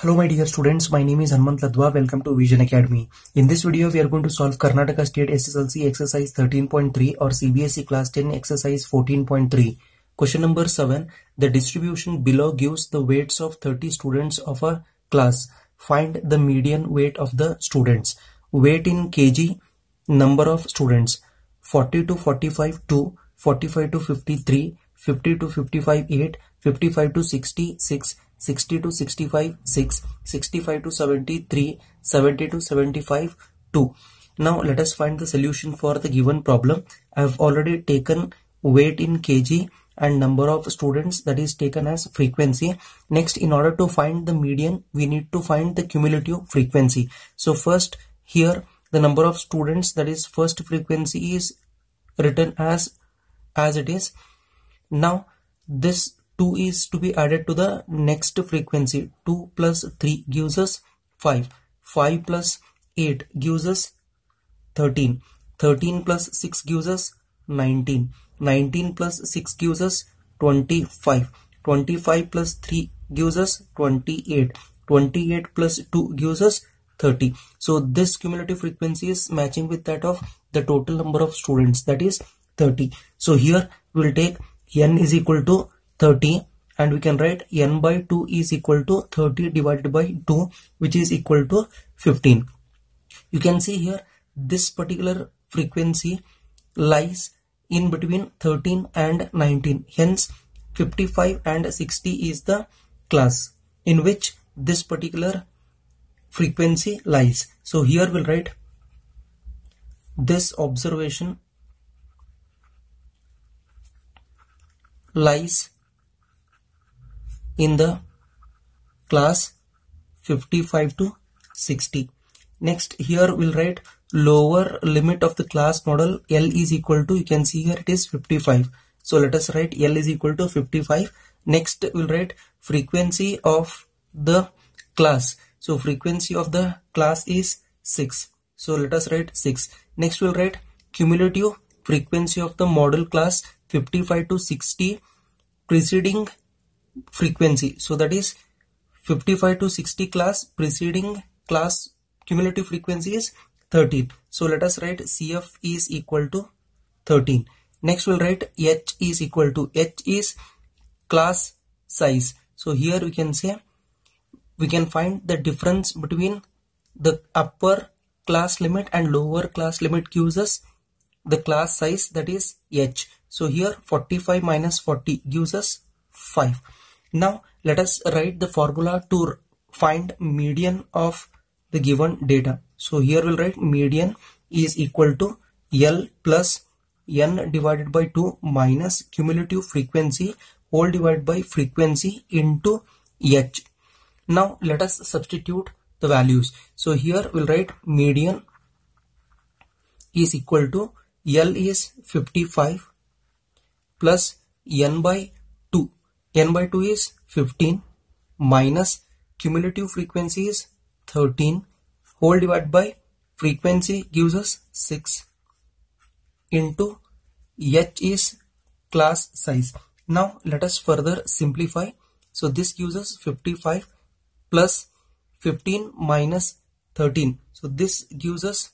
Hello my dear students, my name is Anman Ladwa. Welcome to Vision Academy. In this video we are going to solve Karnataka State SSLC exercise 13.3 or CBSE class 10 exercise 14.3. Question number 7. The distribution below gives the weights of 30 students of a class. Find the median weight of the students. Weight in kg, number of students 40 to 45 2, 45 to 53, 50 to 55 8, 55 to 66, 60 to 65 6, 65 to 73, 70 to 75 2. Now let us find the solution for the given problem. I have already taken weight in kg and number of students, that is taken as frequency. Next, in order to find the median, we need to find the cumulative frequency. So first here the number of students, that is first frequency, is written as it is. Now this 2 is to be added to the next frequency. 2 plus 3 gives us 5. 5 plus 8 gives us 13. 13 plus 6 gives us 19. 19 plus 6 gives us 25. 25 plus 3 gives us 28. 28 plus 2 gives us 30. So this cumulative frequency is matching with that of the total number of students, that is 30. So here we will take n is equal to 30 and we can write n by 2 is equal to 30 divided by 2, which is equal to 15. You can see here this particular frequency lies in between 13 and 19. Hence 55 and 60 is the class in which this particular frequency lies. So here we'll write this observation lies in the class 55 to 60. Next, here we'll write lower limit of the class model. L is equal to, you can see here it is 55. So let us write L is equal to 55. Next, we'll write frequency of the class. So frequency of the class is 6. So let us write 6. Next, we'll write cumulative frequency of the model class 55 to 60 preceding frequency. So that is 55 to 60 class preceding class cumulative frequency is 13. So let us write CF is equal to 13. Next we'll write H is equal to, H is class size. So here we can say we can find the difference between the upper class limit and lower class limit gives us the class size, that is H. So here 45 minus 40 gives us 5. Now let us write the formula to find median of the given data. So here we'll write median is equal to L plus N divided by 2 minus cumulative frequency all divided by frequency into H. Now let us substitute the values. So here we'll write median is equal to L is 55 plus N by 2. N by 2 is 15 minus cumulative frequency is 13 whole divided by frequency gives us 6 into H is class size. Now let us further simplify. So this gives us 55 plus 15 minus 13. So this gives us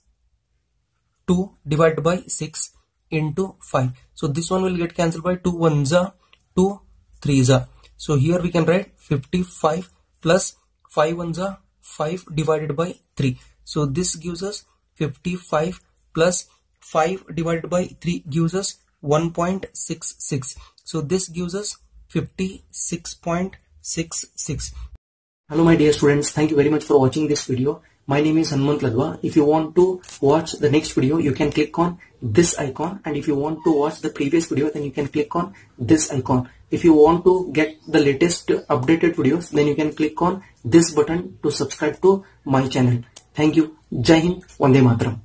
2 divided by 6 into 5. So this one will get cancelled by 2 ones are 2 3s are. So here we can write 55 plus 5 ones are 5 divided by 3. So this gives us 55 plus 5 divided by 3 gives us 1.66. So this gives us 56.66. Hello my dear students, thank you very much for watching this video. My name is Anman Ladwa. If you want to watch the next video, you can click on this icon, and if you want to watch the previous video, then you can click on this icon. If you want to get the latest updated videos, then you can click on this button to subscribe to my channel. Thank you. Jai Hind. Vande Mataram.